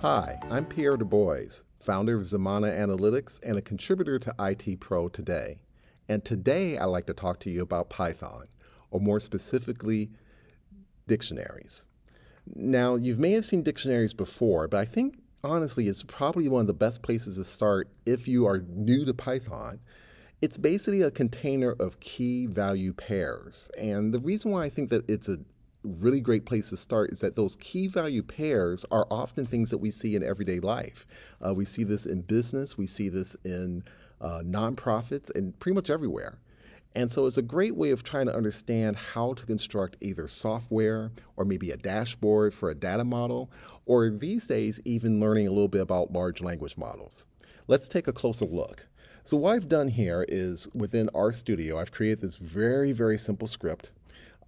Hi, I'm Pierre DeBois, founder of Zimana Analytics and a contributor to IT Pro Today. And today I'd like to talk to you about Python, or more specifically, dictionaries. Now, you may have seen dictionaries before, but I think, honestly, it's probably one of the best places to start if you are new to Python. It's basically a container of key value pairs. And the reason why I think that it's a really great place to start is that those key value pairs are often things that we see in everyday life. We see this in business, we see this in nonprofits, and pretty much everywhere. And so it's a great way of trying to understand how to construct either software or maybe a dashboard for a data model, or these days, even learning a little bit about large language models. Let's take a closer look. So what I've done here is within RStudio, I've created this very, very simple script.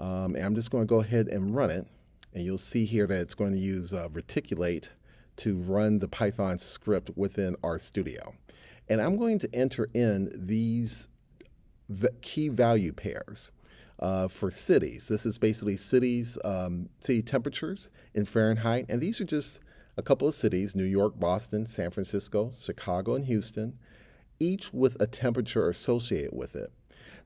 And I'm just going to go ahead and run it. And you'll see here that it's going to use reticulate to run the Python script within RStudio. And I'm going to enter in these key value pairs for cities. This is basically cities, city temperatures in Fahrenheit. And these are just a couple of cities, New York, Boston, San Francisco, Chicago, and Houston, each with a temperature associated with it.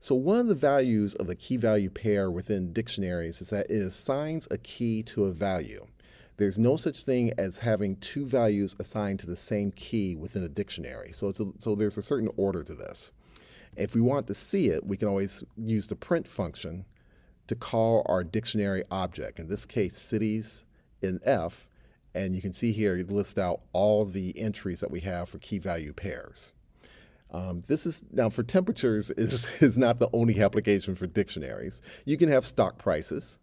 So one of the values of the key value pair within dictionaries is that it assigns a key to a value. There's no such thing as having two values assigned to the same key within a dictionary. So there's a certain order to this. If we want to see it, we can always use the print function to call our dictionary object. In this case, cities in F, and you can see here it lists out all the entries that we have for key value pairs. This is now for temperatures is not the only application for dictionaries. You can have stock prices.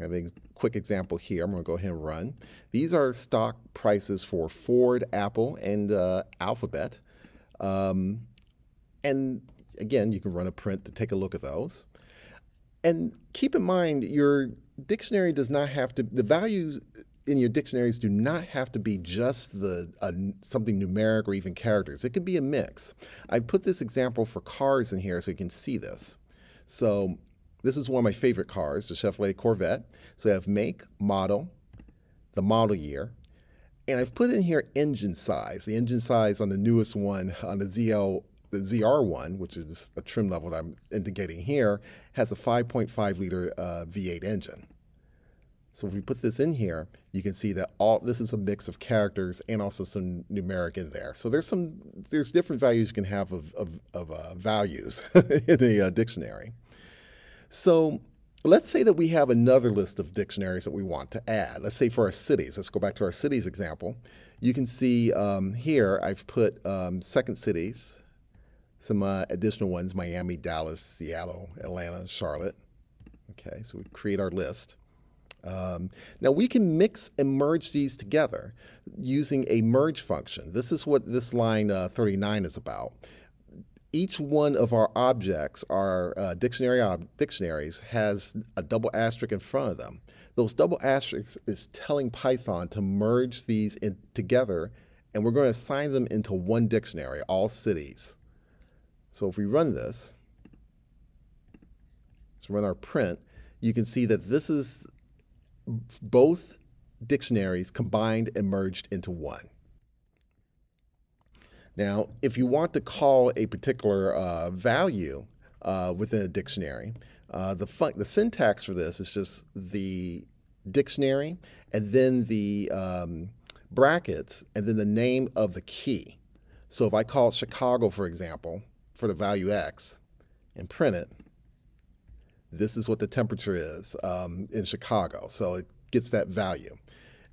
I have a quick example here. I'm going to go ahead and run. These are stock prices for Ford, Apple, and Alphabet. And again, you can run a print to take a look at those. And keep in mind, your dictionary does not have to, the values in your dictionaries do not have to be just the something numeric or even characters. It could be a mix. I put this example for cars in here so you can see this. So this is one of my favorite cars, the Chevrolet Corvette. So I have make, model, the model year, and I've put in here engine size. The engine size on the newest one, on the ZR1, which is a trim level that I'm indicating here, has a 5.5 liter V8 engine. So if we put this in here, you can see that this is a mix of characters and also some numeric in there. So there's different values you can have of values in a dictionary. So let's say that we have another list of dictionaries that we want to add. Let's say for our cities, let's go back to our cities example. You can see here I've put second cities, some additional ones, Miami, Dallas, Seattle, Atlanta, Charlotte. Okay, so we create our list. Now we can mix and merge these together using a merge function. This is what this line 39 is about. Each one of our objects, our dictionaries, has a double asterisk in front of them. Those double asterisks is telling Python to merge these in together, and we're going to assign them into one dictionary, all cities. So if we run this, let's run our print, you can see that this is both dictionaries combined and merged into one. Now, if you want to call a particular value within a dictionary, the syntax for this is just the dictionary and then the brackets and then the name of the key. So if I call Chicago, for example, for the value X and print it, this is what the temperature is in Chicago, so it gets that value.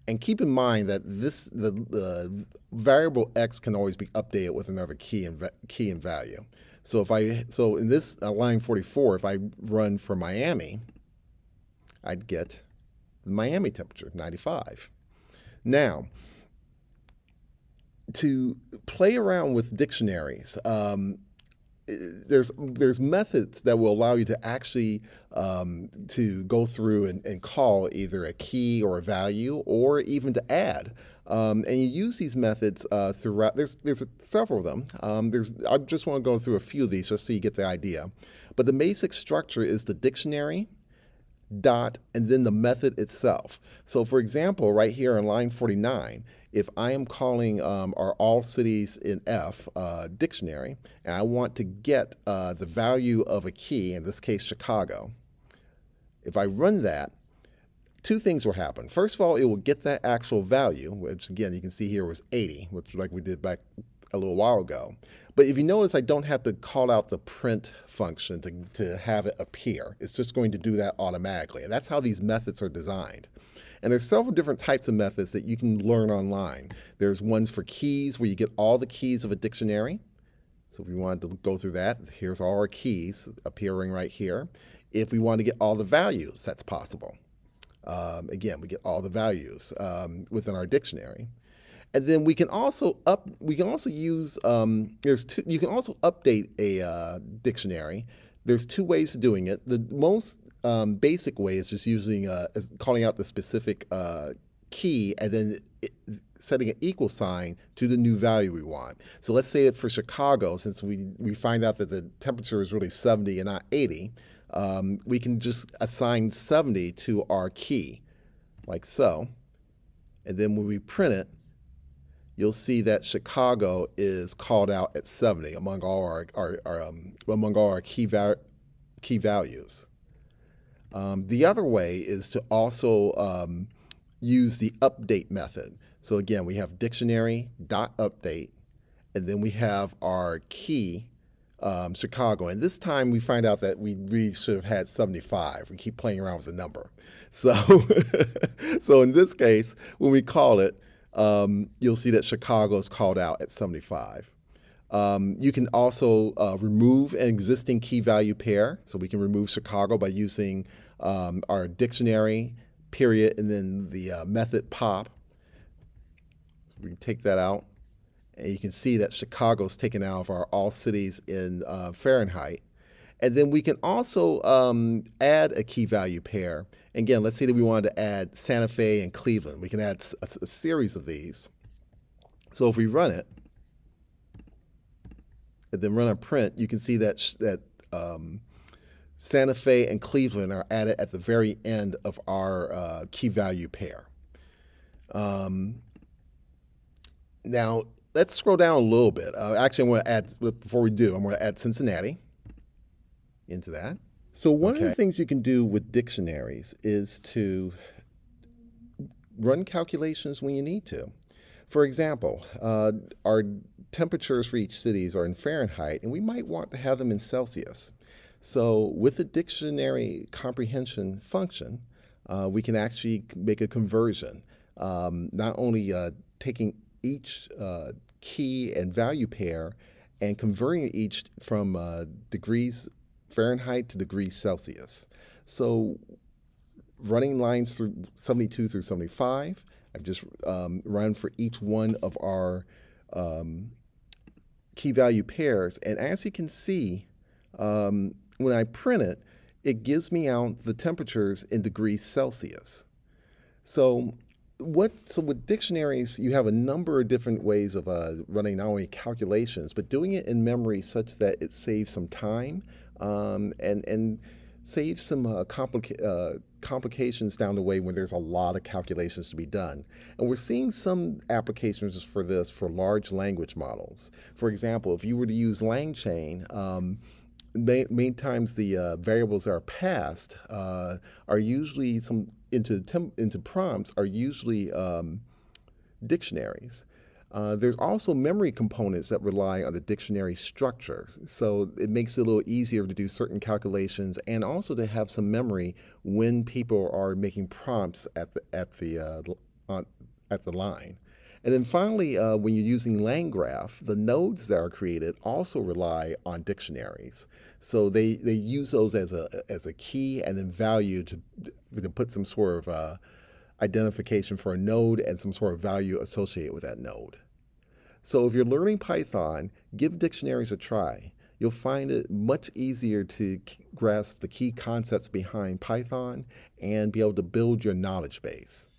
And keep in mind that the variable X can always be updated with another key and value. So if so in this line 44, if I run for Miami, I'd get the Miami temperature, 95. Now, to play around with dictionaries. There's methods that will allow you to actually to go through and call either a key or a value or even to add. And you use these methods throughout. There's several of them. I just want to go through a few of these just so you get the idea. But the basic structure is the dictionary dot and then the method itself. So for example, right here on line 49, if I am calling our all cities in F dictionary, and I want to get the value of a key, in this case Chicago, if I run that, two things will happen. First of all, it will get that actual value, which again, you can see here was 80, which like we did back a little while ago. But if you notice, I don't have to call out the print function to have it appear. It's just going to do that automatically. And that's how these methods are designed. And there's several different types of methods that you can learn online. There's ones for keys where you get all the keys of a dictionary. So if we wanted to go through that, here's all our keys appearing right here. If we want to get all the values, that's possible. Again, we get all the values within our dictionary. And then we can also use you can also update a dictionary. There's two ways of doing it. The most basic way is just using calling out the specific key and then setting an equal sign to the new value we want. So let's say that for Chicago, since we find out that the temperature is really 70 and not 80, we can just assign 70 to our key, like so. And then when we print it, you'll see that Chicago is called out at 70 among all our key values. The other way is to also use the update method. So again, we have dictionary.update, and then we have our key Chicago. And this time we find out that we really should have had 75. We keep playing around with the number. So, so in this case, when we call it, you'll see that Chicago is called out at 75. You can also remove an existing key value pair. So we can remove Chicago by using our dictionary period and then the method pop. So we can take that out. And you can see that Chicago is taken out of our all cities in Fahrenheit. And then we can also add a key value pair. Again, let's say that we wanted to add Santa Fe and Cleveland. We can add a series of these. So if we run it, and then run a print, you can see that, Santa Fe and Cleveland are added at the very end of our key value pair. Now, let's scroll down a little bit. Actually, I'm going to add, before we do, I'm going to add Cincinnati into that. So one of the things you can do with dictionaries is to run calculations when you need to. For example, our temperatures for each cities are in Fahrenheit, and we might want to have them in Celsius. So with the dictionary comprehension function, we can actually make a conversion, not only taking each key and value pair and converting each from degrees Fahrenheit to degrees Celsius. So running lines through 72 through 75, I've just run for each one of our key value pairs. And as you can see, when I print it, it gives me out the temperatures in degrees Celsius. So so with dictionaries, you have a number of different ways of running not only calculations, but doing it in memory such that it saves some time and saves some complications down the way when there's a lot of calculations to be done. And we're seeing some applications for this for large language models. For example, if you were to use LangChain, many times the variables that are passed are usually into prompts are usually dictionaries. There's also memory components that rely on the dictionary structure, so it makes it a little easier to do certain calculations and also to have some memory when people are making prompts at the line. And then finally, when you're using LangGraph, the nodes that are created also rely on dictionaries. So they use those as a key and then value to put some sort of identification for a node and some sort of value associated with that node. So if you're learning Python, give dictionaries a try. You'll find it much easier to grasp the key concepts behind Python and be able to build your knowledge base.